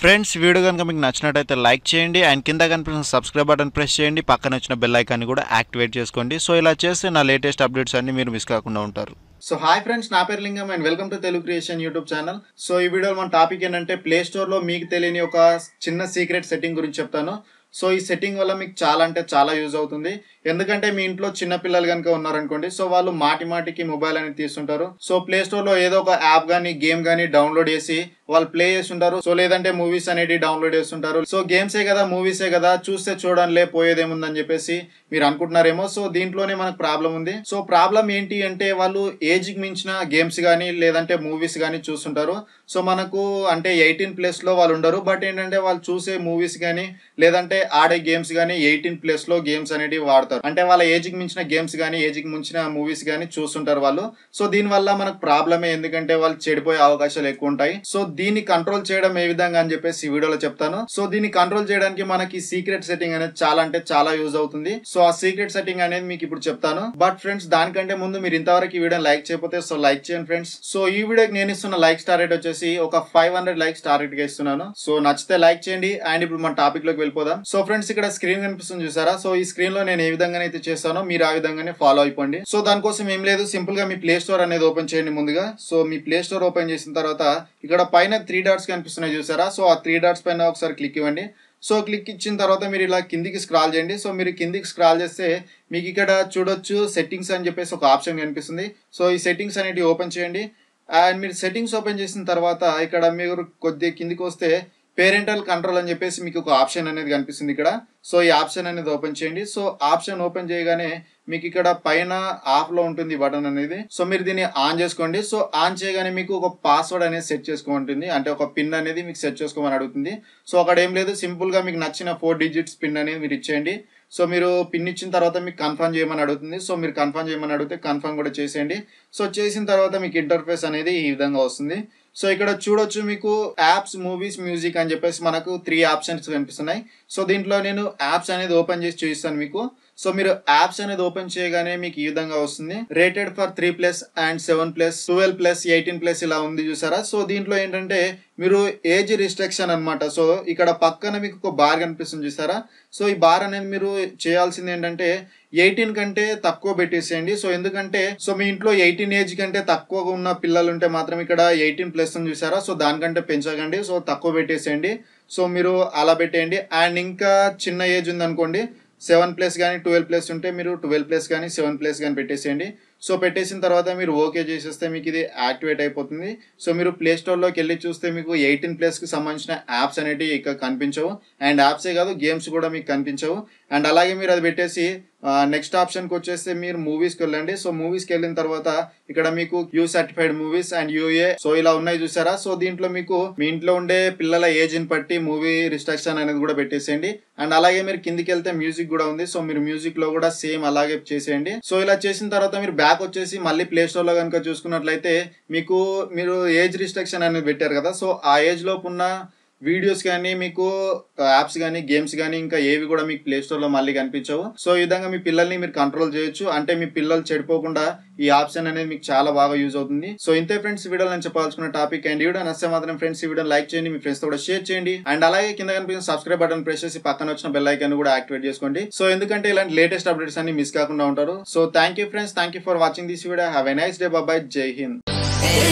friends video గనుక మీకు నచ్చినట్లయితే లైక్ చేయండి అండ్ కింద కనిపిస్తున్న సబ్స్క్రైబ్ బటన్ ప్రెస్ చేయండి పక్కన వచ్చిన బెల్ ఐకాన్ ని కూడా యాక్టివేట్ చేసుకోండి సో ఇలా చేస్తే నా లేటెస్ట్ అప్డేట్స్ అన్ని మీరు మిస్ కాకుండా ఉంటారు సో హాయ్ ఫ్రెండ్స్ నా పేరు Lingam and welcome to Telugu creation YouTube channel so ఈ వీడియోలో మన టాపిక్ ఏంటంటే ప్లే స్టోర్ లో మీకు తెలియని ఒక చిన్న సీక్రెట్ సెట్టింగ్ గురించి చెప్తాను సో ఈ సెట్టింగ్ వల్ల మీకు చాలా అంటే చాలా యూజ్ అవుతుంది ఎందుకంటే మీ ఇంట్లో చిన్న పిల్లలు గనుక ఉన్నారు అనుకోండి సో వాళ్ళు మాటిమాటికి మొబైల్ అనేది తీసుకుంటారు సో ప్లే స్టోర్ లో ఏదో ఒక యాప్ గానీ గేమ్ గానీ డౌన్లోడ్ చేసి వాళ్ళు ప్లే చేస్తుంటారు సో లేదంటే మూవీస్ అనేది డౌన్లోడ్ చేస్తుంటారు సో గేమ్సే కదా మూవీసే కదా చూస్తే చూడంలే పోయేదేముందని చెప్పేసి మీరు అనుకుంటున్నారేమో సో దీంట్లోనే మనకు ప్రాబ్లం ఉంది సో ప్రాబ్లం ఏంటి అంటే వాళ్ళు ఏజ్ కి మించిన గేమ్స్ కానీ లేదంటే మూవీస్ కానీ చూస్తుంటారు సో మనకు అంటే 18+ లో వాళ్ళు ఉండరు బట్ ఏంటంటే వాళ్ళు చూసే మూవీస్ కానీ లేదంటే ఆడే గేమ్స్ కానీ 18+ లో గేమ్స్ అనేది వాడతారు అంటే వాళ్ళ ఏజ్ కి మించిన గేమ్స్ కానీ ఏజ్ కి మించిన మూవీస్ కానీ చూస్తుంటారు వాళ్ళు సో దీనివల్ల మనకు ప్రాబ్లమే ఎందుకంటే వాళ్ళు చెడిపోయే అవకాశాలు ఎక్కువ ఉంటాయి సో దీన్ని కంట్రోల్ చేయడం ఏ విధంగా అని చెప్పేసి ఈ వీడియోలో చెప్తాను సో దీన్ని కంట్రోల్ చేయడానికి మనకి సీక్రెట్ సెట్టింగ్ అనేది చాలా అంటే చాలా యూజ్ అవుతుంది సో ఆ సీక్రెట్ సెట్టింగ్ అనేది మీకు ఇప్పుడు చెప్తాను బట్ ఫ్రెండ్స్ దానికంటే ముందు మీరు ఇంతవరకు ఈ వీడియో లైక్ చేయకపోతే సో లైక్ చేయండి ఫ్రెండ్స్ సో ఈ వీడియోకి నేను ఇస్తున్న లైక్ స్టార్ రేట్ వచ్చేసి ఒక 500 లైక్స్ టార్గెట్ గా ఇస్తున్నాను సో నచ్చితే లైక్ చేయండి అండ్ ఇప్పుడు మన టాపిక్ లోకి వెళ్ళిపోదాం సో ఫ్రెండ్స్ ఇక్కడ స్క్రీన్ కనిపిస్తుంది చూసారా సో ఈ స్క్రీన్ లో నేను ఏ విధంగా అయితే చేస్తానో మీరు ఆ విధంగానే ఫాలో అయిపోండి సో దానికోసం ఏం లేదు సింపుల్ గా మీ ప్లే స్టోర్ అనేది ఓపెన్ చేయండి ముందుగా సో మీ ప్లే స్టోర్ ఓపెన్ చేసిన తర్వాత ఇక్కడ పైన 3 డాట్స్ కనిపిస్తున్నాయి చూసారా సో ఆ 3 డాట్స్ పైన ఒకసారి క్లిక్ ఇవ్వండి సో క్లిక్ ఇచ్చిన తర్వాత మీరు ఇలా కిందికి స్క్రాల్ చేయండి సో మీరు కిందికి స్క్రాల్ చేస్తే మీకు ఇక్కడ చూడొచ్చు సెట్టింగ్స్ అని చెప్పేసి ఒక ఆప్షన్ కనిపిస్తుంది సో ఈ సెట్టింగ్స్ అనేది ఓపెన్ చేయండి అండ్ మీరు సెట్టింగ్స్ ఓపెన్ చేసిన తర్వాత ఇక్కడ మీరు కొద్దిగా కిందికి వస్తే పేరెంటల్ కంట్రోల్ అని చెప్పేసి మీకు ఒక ఆప్షన్ అనేది కనిపిస్తుంది ఇక్కడ సో ఈ ఆప్షన్ అనేది ఓపెన్ చేయండి సో ఆప్షన్ ఓపెన్ చేయగానే మీకు ఇక్కడ పైన ఆఫ్ లో ఉంటుంది బటన్ అనేది సో మీరు దీన్ని ఆన్ చేసుకోండి సో ఆన్ చేయగానే మీకు ఒక పాస్వర్డ్ అనేది సెట్ చేసుకోమంటుంది అంటే ఒక పిన్ అనేది మీకు సెట్ చేసుకోమని అడుగుతుంది సో అక్కడ ఏం లేదు సింపుల్ గా మీకు నచ్చిన 4 digits పిన్ అనేది మీరు ఇచ్చేయండి సో మీరు పిన్ ఇచ్చిన తర్వాత మీకు కన్ఫర్మ్ చేయమని అడుగుతుంది సో మీరు కన్ఫర్మ్ చేయమని అడిగితే కన్ఫర్మ్ కూడా చేసేయండి సో చేసిన తర్వాత మీకు ఇంటర్ఫేస్ అనేది ఈ విధంగా వస్తుంది సో ఇక్కడ చూడొచ్చు మీకు యాప్స్ మూవీస్ మ్యూజిక్ అని చెప్పేసి మనకు 3 ఆప్షన్స్ కనిపిస్తున్నాయి సో దీంట్లో నేను యాప్స్ అనేది ఓపెన్ చేసి చూపిస్తాను మీకు సో మీరు యాప్స్ అనేది ఓపెన్ చేయగానే మీకు ఈ విధంగా వస్తుంది రేటెడ్ ఫర్ 3+ అండ్ 7+, 12+, 18+ ఇలా ఉంది చూసారా సో దీంట్లో ఏంటంటే మీరు ఏజ్ రిస్ట్రిక్షన్ అన్నమాట సో ఇక్కడ పక్కన మీకు ఒక బార్ కనిపిస్తుంది చూసారా సో ఈ బార్ అనేది మీరు చేయాల్సింది ఏంటంటే 18 కంటే తక్కువ పెట్టేసేయండి సో ఎందుకంటే సో మీ ఇంట్లో 18 ఏజ్ కంటే తక్కువగా ఉన్న పిల్లలు ఉంటే మాత్రం ఇక్కడ 18+ అని చూసారా సో దానికంటే పెంచకండి సో తక్కువ పెట్టేసేయండి సో మీరు అలా పెట్టేయండి అండ్ ఇంకా చిన్న ఏజ్ ఉందనుకోండి 7+ కానీ 12+ ఉంటే మీరు 12+ కానీ 7+ కానీ పెట్టేసేయండి సో పెట్టేసిన తర్వాత మీరు ఓకే చేసేస్తే మీకు ఇది యాక్టివేట్ అయిపోతుంది సో మీరు ప్లే స్టోర్లోకి వెళ్ళి చూస్తే మీకు 18+కి సంబంధించిన యాప్స్ అనేవి ఇక కనిపించవు అండ్ యాప్సే కాదు గేమ్స్ కూడా మీకు కనిపించవు అండ్ అలాగే మీరు అది పెట్టేసి నెక్స్ట్ ఆప్షన్కి వచ్చేస్తే మీరు మూవీస్కి వెళ్ళండి సో మూవీస్కి వెళ్ళిన తర్వాత ఇక్కడ మీకు U certified movies and UA so ఇలా ఉన్నాయి చూసారా సో దీంట్లో మీకు మీ ఇంట్లో ఉండే పిల్లల ఏజ్ని బట్టి మూవీ రిస్ట్రిక్షన్ అనేది కూడా పెట్టేసేయండి అండ్ అలాగే మీరు కిందికి వెళ్తే మ్యూజిక్ కూడా ఉంది సో మీరు మ్యూజిక్లో కూడా సేమ్ అలాగే చేసేయండి సో ఇలా చేసిన తర్వాత మీరు బ్యాక్ వచ్చేసి మళ్ళీ ప్లే స్టోర్లో కనుక చూసుకున్నట్లయితే మీకు మీరు ఏజ్ రిస్ట్రిక్షన్ అనేది పెట్టారు కదా సో ఆ ఏజ్ లోపు ఉన్న వీడియోస్ కానీ మీకు యాప్స్ కానీ గేమ్స్ కానీ ఇంకా ఏవి కూడా మీకు ప్లే స్టోర్లో మళ్ళీ కనిపించవు సో ఈ విధంగా మీ పిల్లల్ని మీరు కంట్రోల్ చేయొచ్చు అంటే మీ పిల్లలు చెడిపోకుండా ఈ ఆప్షన్ అనేది మీకు చాలా బాగా యూజ్ అవుతుంది సో ఇంతే ఫ్రెండ్స్ వీడియోలో నేను చెప్పాల్సిన టాపిక్ అండ్ ఈ వీడియో నచ్చే మాత్రం ఫ్రెండ్స్ ఈ వీడియో లైక్ చేయండి మీ ఫ్రెండ్స్ తో కూడా షేర్ చేయండి అండ్ అలాగే కింద కనిపిస్తున్న సబ్స్క్రైబ్ బటన్ ప్రెస్ చేసి పక్కన వచ్చిన బెల్ ఐకాన్ కూడా యాక్టివేట్ చేసుకోండి సో ఎందుకంటే ఇలాంటి లేటెస్ట్ అప్డేట్స్ అన్ని మిస్ కాకుండా ఉంటారు so thank you friends thank you for watching this video have a nice day bye Jai Hind